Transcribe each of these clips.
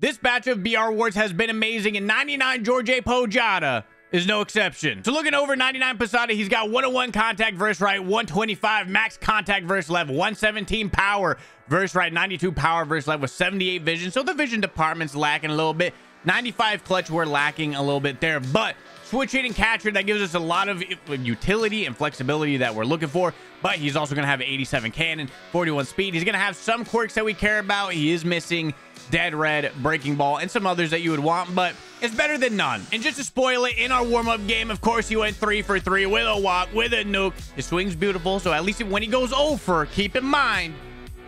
This batch of BR Awards has been amazing, and 99 Jorge Posada is no exception. So looking over 99 Posada, he's got 101 contact versus right, 125 max contact versus left, 117 power versus right, 92 power versus left with 78 vision. So the vision department's lacking a little bit. 95 clutch, we're lacking a little bit there, but switch hitting catcher, that gives us a lot of utility and flexibility that we're looking for. But he's also going to have 87 cannon, 41 speed. He's going to have some quirks that we care about. He is missing dead red, breaking ball, and some others that you would want, but it's better than none. And just to spoil it, in our warm-up game, of course, he went 3 for 3 with a walk, with a nuke. His swing's beautiful, so at least when he goes 0 for, keep in mind,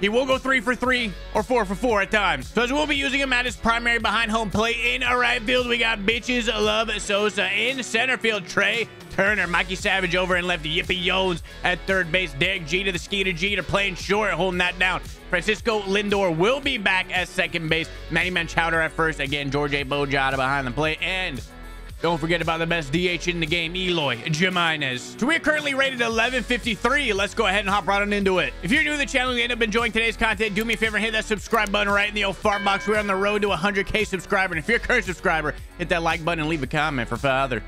he will go 3 for 3 or 4 for 4 at times. So as we'll be using him at his primary behind home plate. In our right field, we got bitches love Sosa. In center field, Trea Turner. Mikey Savage over in left. Yippee Jones at third base. Derek Jeter, the Skeeter Jeter, playing short, holding that down. Francisco Lindor will be back at second base. Manny Machado at first. Again, Jorge Posada behind the plate. And don't forget about the best DH in the game, Eloy Jiménez. So we're currently rated 1153. Let's go ahead and hop right on into it. If you're new to the channel and you end up enjoying today's content, do me a favor and hit that subscribe button right in the old fart box. We're on the road to 100K subscriber. And if you're a current subscriber, hit that like button and leave a comment for father.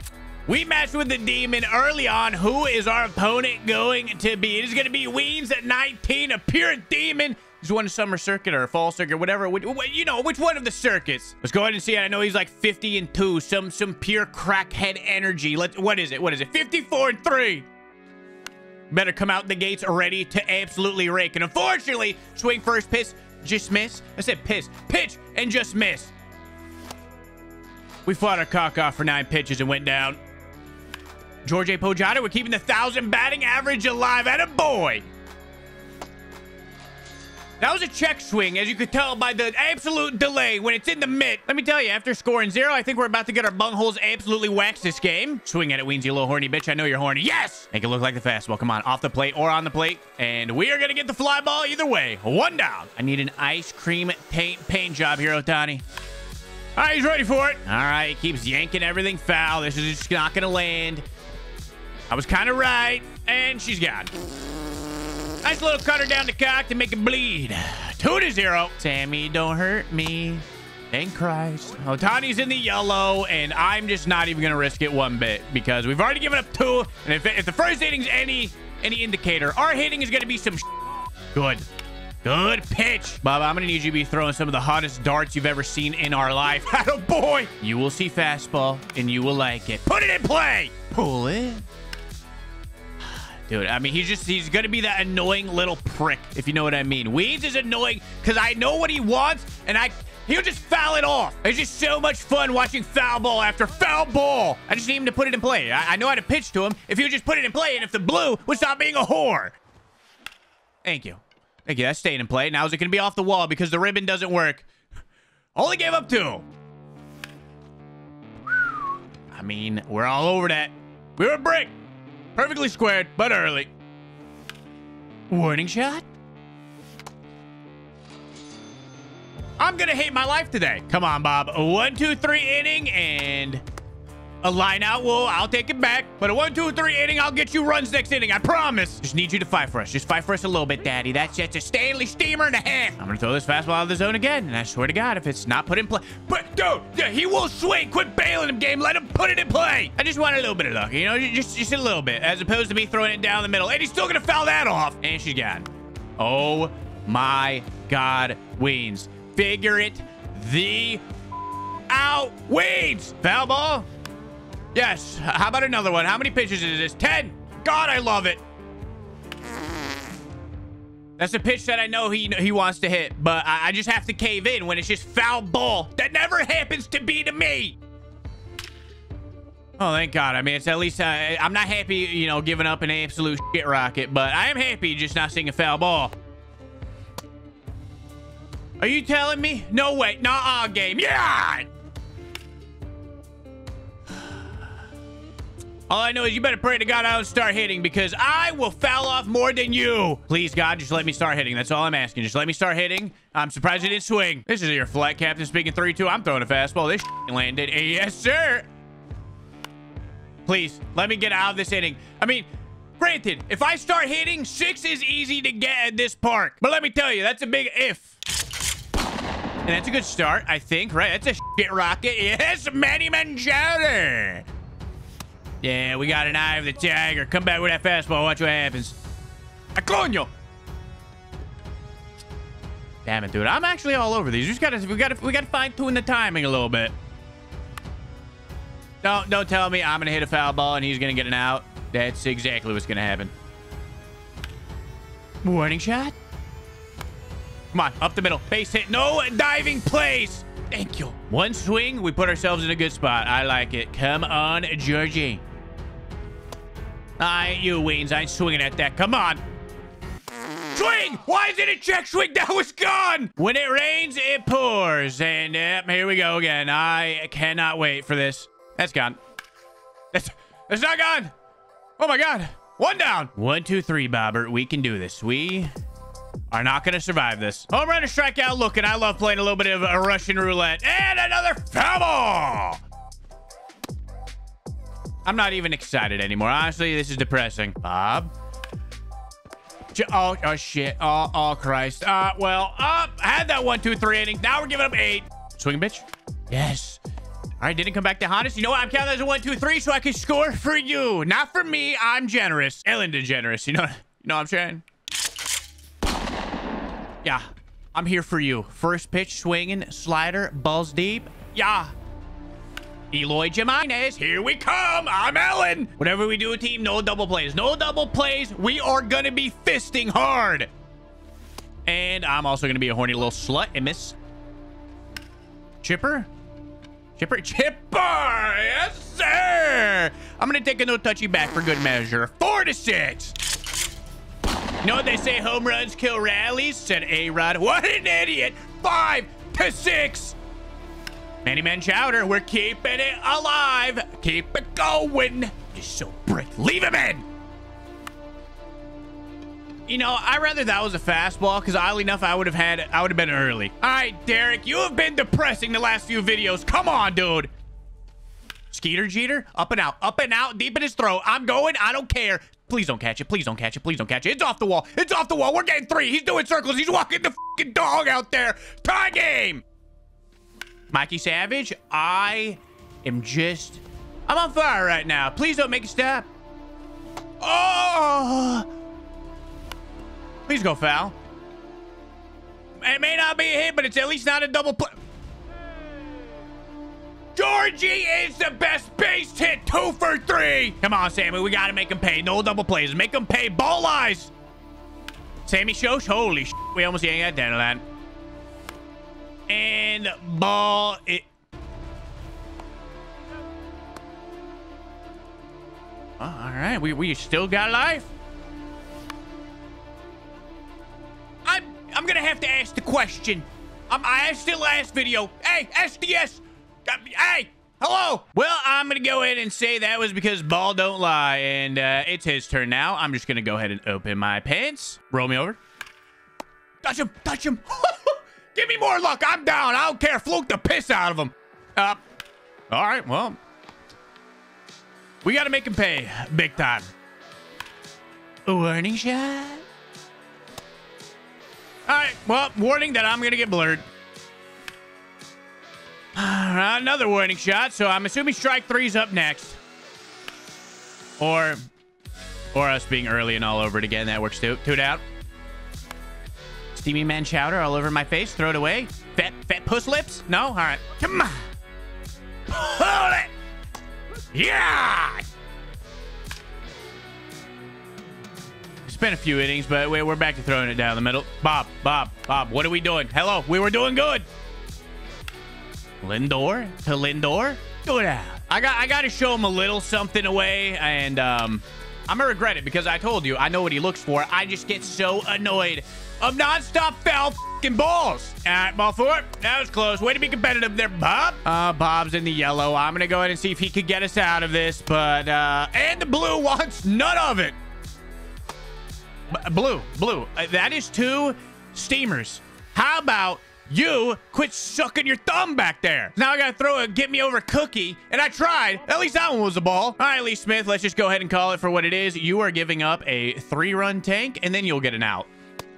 We matched with the demon early on. Who is our opponent going to be? It is going to be Weens at 19, a pure demon. He's won a summer circuit or a fall circuit, whatever. You know, which one of the circuits? Let's go ahead and see it. I know he's like 50-2, some pure crackhead energy. What is it? 54-3. Better come out the gates ready to absolutely rake. And unfortunately, swing first, pitch, just miss. I said piss, pitch, and just miss. We fought our cock off for 9 pitches and went down. Jorge Posada, we're keeping the 1,000 batting average alive. Attaboy. That was a check swing, as you could tell by the absolute delay when it's in the mitt. Let me tell you, after scoring 0, I think we're about to get our bungholes absolutely waxed this game. Swing at it, Weens, you little horny bitch. I know you're horny. Yes! Make it look like the fastball. Come on, off the plate or on the plate. And we are going to get the fly ball either way. 1 down. I need an ice cream paint job here, Otani. All right, he's ready for it. All right, he keeps yanking everything foul. This is just not going to land. I was kind of right, and she's gone. Nice little cutter down the cock to make it bleed. 2-0. Sammy, don't hurt me. Thank Christ. Otani's in the yellow, and I'm just not even going to risk it one bit because we've already given up 2. And if the first hitting's any indicator, our hitting is going to be some good. Good pitch. Bob, I'm going to need you to be throwing some of the hottest darts you've ever seen in our life. Atta boy. You will see fastball, and you will like it. Put it in play. Pull it. Dude, I mean, he's going to be that annoying little prick, if you know what I mean. Weeds is annoying because I know what he wants, and he'll just foul it off. It's just so much fun watching foul ball after foul ball. I just need him to put it in play. I know how to pitch to him if he would just put it in play, and if the blue would stop being a whore. Thank you. Thank you. That's staying in play. Now is it going to be off the wall because the ribbon doesn't work? Only gave up 2. I mean, we're all over that. We were a brick. Perfectly squared, but early. Warning shot. I'm going to hate my life today. Come on, Bob. A 1-2-3 inning and a line out. Whoa, I'll take it back. But a 1-2-3 inning, I'll get you runs next inning. I promise. Just need you to fight for us. Just fight for us a little bit, Daddy. That's just a Stanley steamer and a half. I'm going to throw this fastball out of the zone again. And I swear to God, if it's not put in play. But, dude, yeah, he will swing. Quit bailing him, game. Let him put it in play. I just want a little bit of luck. You know, just a little bit. As opposed to me throwing it down the middle. And he's still going to foul that off. And she's gone. Oh, my God, Weens. Figure it the out, Weens. Foul ball. Yes. How about another one? How many pitches is this? 10. God, I love it. That's a pitch that I know he wants to hit, but I just have to cave in when it's just foul ball. That never happens to be to me. Oh, thank God. I mean, it's at least I'm not happy, you know, giving up an absolute shit rocket, but I am happy just not seeing a foul ball. Are you telling me? No way. Nuh-uh, game. Yeah. All I know is you better pray to God I don't start hitting because I will foul off more than you. Please, God, just let me start hitting. That's all I'm asking. Just let me start hitting. I'm surprised it didn't swing. This is your flight captain speaking 3-2. I'm throwing a fastball. This landed. Yes, sir. Please, let me get out of this inning. I mean, granted, if I start hitting, 6 is easy to get at this park. But let me tell you, that's a big if. And that's a good start, I think, right? That's a shit rocket. Yes, Manny Machado. Yeah, we got an eye of the tiger. Come back with that fastball. Watch what happens. Acoño. Damn it, dude. I'm actually all over these. We gotta fine-tune the timing a little bit. Don't tell me I'm gonna hit a foul ball and he's gonna get an out. That's exactly what's gonna happen. Warning shot. Come on, up the middle. Base hit. No diving plays. Thank you. One swing, we put ourselves in a good spot. I like it. Come on, Georgie. I ain't you, Weens. I ain't swinging at that. Come on. Swing! Why is it a check swing? That was gone! When it rains, it pours. And yep, here we go again. I cannot wait for this. That's gone. That's not gone. Oh, my God. One down. 1, 2, 3, Bobbert. We can do this. We are not going to survive this. Home run or strikeout looking. I love playing a little bit of a Russian roulette. And another foul ball. I'm not even excited anymore. Honestly, this is depressing. Bob. Oh, shit. Oh, Christ. Had that 1, 2, 3 inning. Now we're giving up 8. Swing, bitch. Yes. All right. Didn't come back to haunt us. You know what? I'm counting as a 1, 2, 3 so I can score for you. Not for me. I'm generous. Ellen DeGeneres. You know what I'm saying? Yeah, I'm here for you. First pitch, swinging, slider, balls deep. Yeah. Eloy Jiménez, here we come. I'm Ellen. Whatever we do, team, no double plays. No double plays. We are going to be fisting hard. And I'm also going to be a horny little slut and miss. Chipper? Chipper! Yes, sir! I'm going to take a no-touchy back for good measure. 4-6. You know what they say, home runs kill rallies, said A-Rod. What an idiot. 5-6. Manny Machado, we're keeping it alive. Keep it going. You're so brick. Leave him in. You know, I'd rather that was a fastball because oddly enough, I would have been early. All right, Derek, you have been depressing the last few videos. Come on, dude. Skeeter Jeter, up and out, deep in his throat. I'm going. I don't care. Please don't catch it. Please don't catch it. Please don't catch it. It's off the wall. It's off the wall. We're getting 3. He's doing circles. He's walking the fucking dog out there. Tie game. Mikey Savage, I'm on fire right now. Please don't make a stop. Oh. Please go foul. It may not be a hit, but it's at least not a double play. Georgie is the best base hit. 2 for 3. Come on, Sammy. We got to make him pay. No double plays. Make him pay. Ball lies. Sammy Sosa. Holy shit. We almost yanked that down line. And ball it. All right. We still got life. I'm going to have to ask the question. I asked it last video. Hey, SDS. Hey, hello. Well, I'm going to go ahead and say that was because ball don't lie. And it's his turn now. I'm just going to go ahead and open my pants. Roll me over. Touch him. Touch him. Give me more luck. I'm down. I don't care. Fluke the piss out of him. All right. Well, we got to make him pay big time. Warning shot. All right. Well, warning that I'm going to get blurred. Another warning shot, so I'm assuming strike 3's up next. Or us being early and all over it again. That works too. 2 down. Steamy man chowder all over my face. Throw it away. Fat puss lips? No? All right. Come on. Hold it. Yeah. It's been a few innings, but we're back to throwing it down the middle. Bob. What are we doing? Hello. We were doing good. Lindor. Do it out. I got to show him a little something away, and I'm gonna regret it because I told you I know what he looks for. I just get so annoyed of nonstop foul fucking balls. All right, ball 4. That was close. Way to be competitive there, Bob. Bob's in the yellow. I'm gonna go ahead and see if he could get us out of this, but and the blue wants none of it. Blue. That is 2 steamers. How about you quit sucking your thumb back there? Now I gotta throw a get me over cookie, and I tried. At least that one was a ball. All right, Lee Smith, let's just go ahead and call it for what it is. You are giving up a 3-run tank, and then you'll get an out.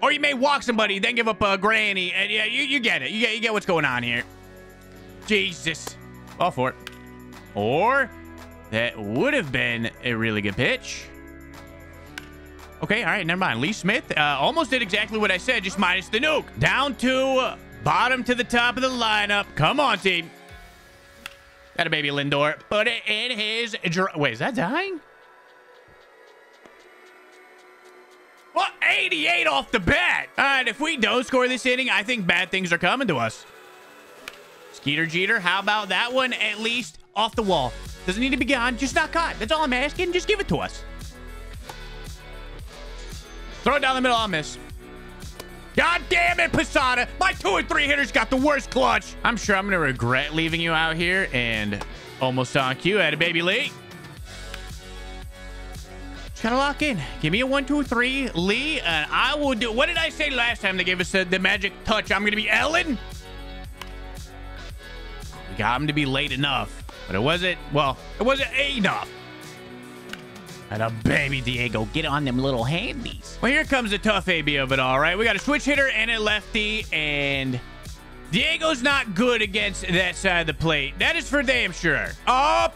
Or you may walk somebody, then give up a granny. And yeah, you get it. You get what's going on here. Jesus. All for it. Or that would have been a really good pitch. Okay, all right, never mind. Lee Smith almost did exactly what I said, just minus the nuke. Down to bottom to the top of the lineup. Come on, team. Got a baby Lindor. Put it in his... Wait, is that dying? Well, 88 off the bat. All right, if we don't score this inning, I think bad things are coming to us. Skeeter Jeter, how about that one? At least off the wall. Doesn't need to be gone. Just not caught. That's all I'm asking. Just give it to us. Throw it down the middle. I'll miss. God damn it, Posada. My 2 and 3 hitters got the worst clutch. I'm sure I'm going to regret leaving you out here, and almost on cue. Had a baby Lee. Just got to lock in. Give me a 1, 2, 3, Lee, and I will do. What did I say last time they gave us the magic touch? I'm going to be Ellen. We got him to be late enough, but it wasn't. Well, it wasn't enough. And a baby Diego. Get on them little handies. Well, here comes the tough AB of it all, right? We got a switch hitter and a lefty, and Diego's not good against that side of the plate. That is for damn sure. Up.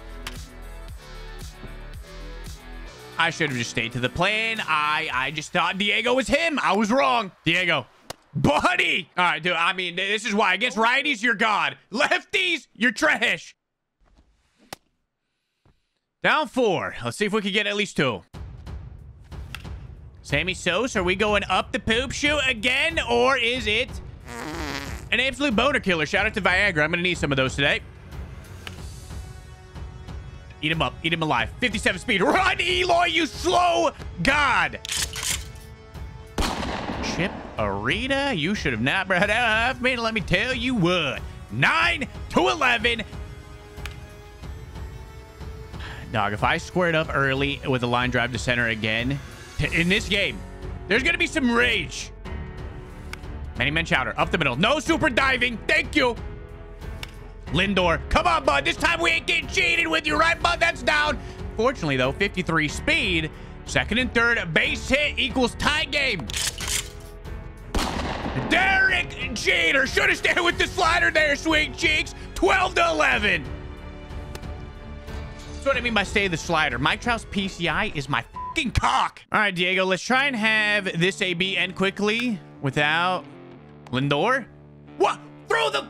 I should have just stayed to the plan. I just thought Diego was him. I was wrong. Diego. Buddy. All right, dude. I mean, this is why. Against righties, you're God. Lefties, you're trash. Down 4. Let's see if we can get at least 2. Sammy Sosa, are we going up the poop shoot again? Or is it an absolute boner killer? Shout out to Viagra. I'm going to need some of those today. Eat him up. Eat him alive. 57 speed. Run, Eloy, you slow god. Chip Arena, you should have not brought up. Man, let me tell you what. 9 to 11. Dog, if I squared up early with a line drive to center again in this game, there's going to be some rage. Manny Machado up the middle. No super diving. Thank you. Lindor. Come on, bud. This time we ain't getting cheated with you, right, bud? That's down. Fortunately, though, 53 speed. Second and third. Base hit equals tie game. Derek Jeter. Should have stayed with the slider there, sweet cheeks. 12 to 11. That's what I mean by stay the slider. Mike Trout's PCI is my fucking cock. All right, Diego, let's try and have this AB end quickly without Lindor. What? Throw the...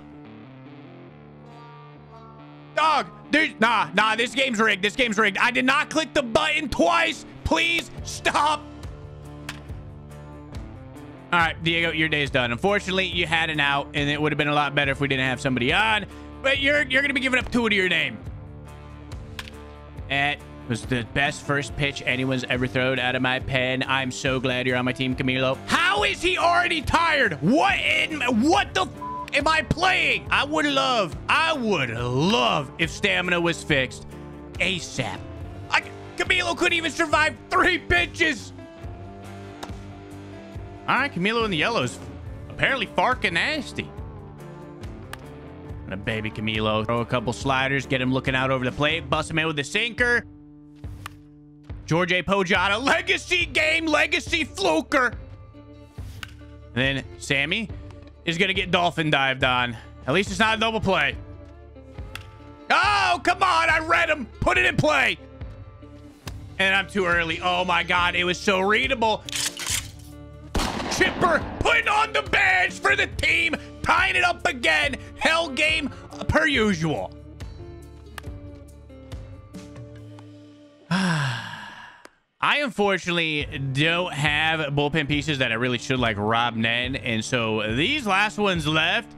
Dog, there's... Nah, this game's rigged. This game's rigged. I did not click the button twice. Please stop. All right, Diego, your day is done. Unfortunately, you had an out, and it would have been a lot better if we didn't have somebody on. But you're going to be giving up 2 to your name. That was the best first pitch anyone's ever thrown out of my pen. I'm so glad you're on my team, Camilo. How is he already tired? What the f am I playing? I would love if stamina was fixed ASAP. Camilo couldn't even survive 3 pitches. All right, Camilo in the yellows. Apparently farking nasty. A baby Camilo. Throw a couple sliders. Get him looking out over the plate. Bust him in with a sinker. Jorge Posada. Legacy game. Legacy fluker. And then Sammy is going to get dolphin dived on. At least it's not a double play. Oh, come on. I read him. Put it in play. And I'm too early. Oh, my God. It was so readable. Chipper putting on the badge for the team. Tying it up again. Hell game per usual. I unfortunately don't have bullpen pieces that I really should, like Rob Nen. And so these last ones left,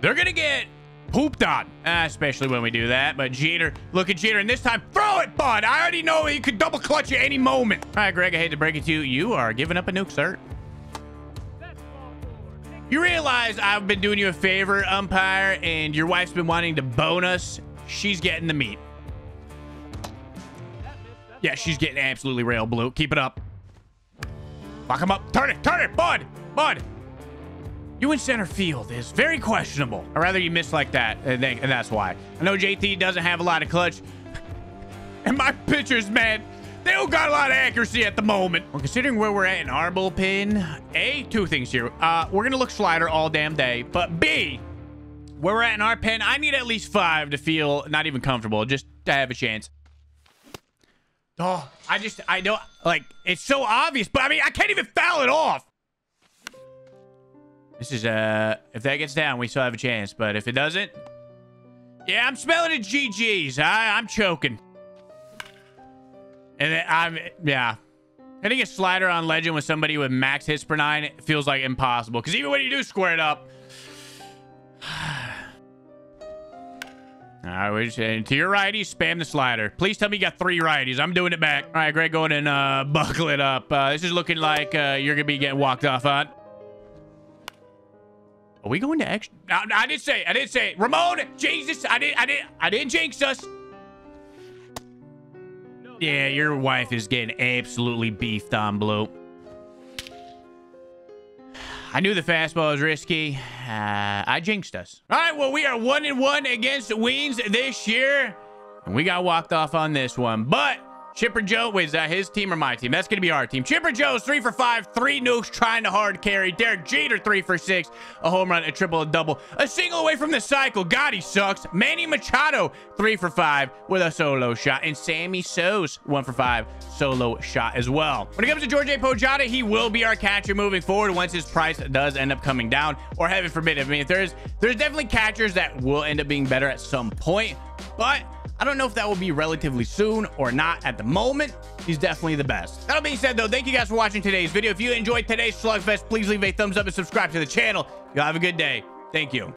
they're going to get pooped on, especially when we do that. But Jeter, look at Jeter. And this time, throw it, bud. I already know you could double clutch at any moment. All right, Greg, I hate to break it to you. You are giving up a nuke, sir. You realize I've been doing you a favor, umpire, and your wife's been wanting to bone us. She's getting the meat. Yeah, she's getting absolutely rail blue. Keep it up. Lock him up. Turn it, bud. You in center field is very questionable. I'd rather you miss like that, and that's why. I know JT doesn't have a lot of clutch. And my pitchers, man, They don't got a lot of accuracy at the moment. Well, considering where we're at in our bullpen, A, two things here. We're going to look slider all damn day. But B, where we're at in our pen, I need at least 5 to feel not even comfortable, just to have a chance. Oh, I don't, like, it's so obvious, but I mean, I can't even foul it off. This is, if that gets down, we still have a chance, but if it doesn't, yeah, I'm smelling it GGs. I'm choking. And I'm, yeah. Hitting a slider on Legend with somebody with max hits per 9 feels like impossible, because even when you do square it up. All right, we're just saying, to your righty, spam the slider. Please tell me you got 3 righties. I'm doing it back. All right, Greg, go ahead and buckle it up. This is looking like you're going to be getting walked off on. Are we going to extra? I didn't say it. I didn't say it. Ramon, Jesus, I didn't jinx us. Yeah, your wife is getting absolutely beefed on, Blue. I knew the fastball was risky. I jinxed us. All right, well, we are 1-1 against Weens this year. And we got walked off on this one. But Chipper Joe, wait, is that his team or my team? That's going to be our team. Chipper Joe's 3 for 5, 3 nukes, trying to hard carry. Derek Jeter, 3 for 6, a home run, a triple, a double, a single away from the cycle. God, he sucks. Manny Machado, 3 for 5 with a solo shot. And Sammy Sosa, 1 for 5, solo shot as well. When it comes to Jorge Posada, he will be our catcher moving forward once his price does end up coming down, or heaven forbid. I mean, if there's definitely catchers that will end up being better at some point, but I don't know if that will be relatively soon or not. At the moment, he's definitely the best. That being said, though, thank you guys for watching today's video. If you enjoyed today's slugfest, please leave a thumbs up and subscribe to the channel. Y'all have a good day. Thank you.